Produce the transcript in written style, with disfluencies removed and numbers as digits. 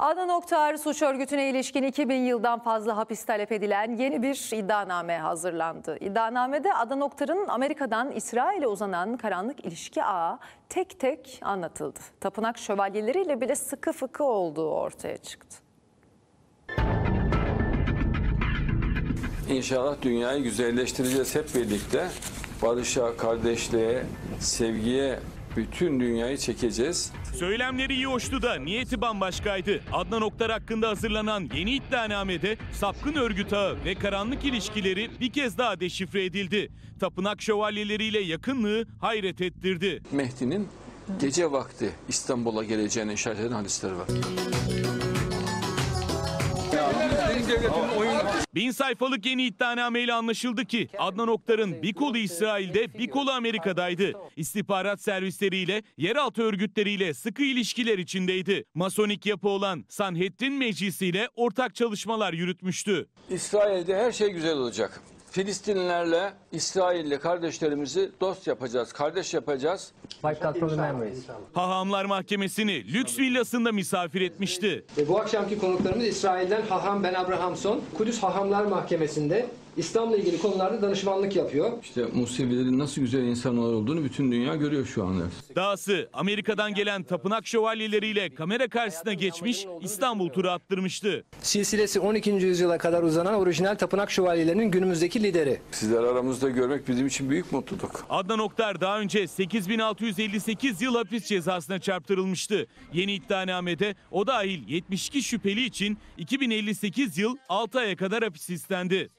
Adnan Oktar suç örgütüne ilişkin 2000 yıldan fazla hapis talep edilen yeni bir iddianame hazırlandı. İddianamede Adnan Oktar'ın Amerika'dan İsrail'e uzanan karanlık ilişki ağı tek tek anlatıldı. Tapınak şövalyeleriyle bile sıkı fıkı olduğu ortaya çıktı. İnşallah dünyayı güzelleştireceğiz hep birlikte. Barışa, kardeşliğe, sevgiye bütün dünyayı çekeceğiz. Söylemleri iyi hoştu da niyeti bambaşkaydı. Adnan Oktar hakkında hazırlanan yeni iddianamede sapkın örgüt ağı ve karanlık ilişkileri bir kez daha deşifre edildi. Tapınak şövalyeleriyle yakınlığı hayret ettirdi. Mehdi'nin gece vakti İstanbul'a geleceğine işaret eden hadisleri var. 1000 sayfalık yeni iddianameyle anlaşıldı ki Adnan Oktar'ın bir kolu İsrail'de, bir kolu Amerika'daydı. İstihbarat servisleriyle, yeraltı örgütleriyle sıkı ilişkiler içindeydi. Masonik yapı olan Sanhedrin Meclisi ile ortak çalışmalar yürütmüştü. İsrail'de her şey güzel olacak. Filistinlilerle, İsrail'le kardeşlerimizi dost yapacağız, kardeş yapacağız. Hahamlar Mahkemesi'ni lüks villasında misafir etmişti. Bu akşamki konuklarımız İsrail'den Haham Ben Abrahamson, Kudüs Hahamlar Mahkemesi'nde İslam'la ilgili konularda danışmanlık yapıyor. İşte Musevilerin nasıl güzel insanlar olduğunu bütün dünya görüyor şu anda. Dahası Amerika'dan gelen tapınak şövalyeleriyle kamera karşısına geçmiş, İstanbul turu attırmıştı. Silsilesi 12. yüzyıla kadar uzanan orijinal tapınak şövalyelerinin günümüzdeki lideri. Sizler aramızda görmek bizim için büyük mutluluk. Adnan Oktar daha önce 8658 yıl hapis cezasına çarptırılmıştı. Yeni iddianamede o dahil 72 şüpheli için 2058 yıl 6 aya kadar hapis istendi.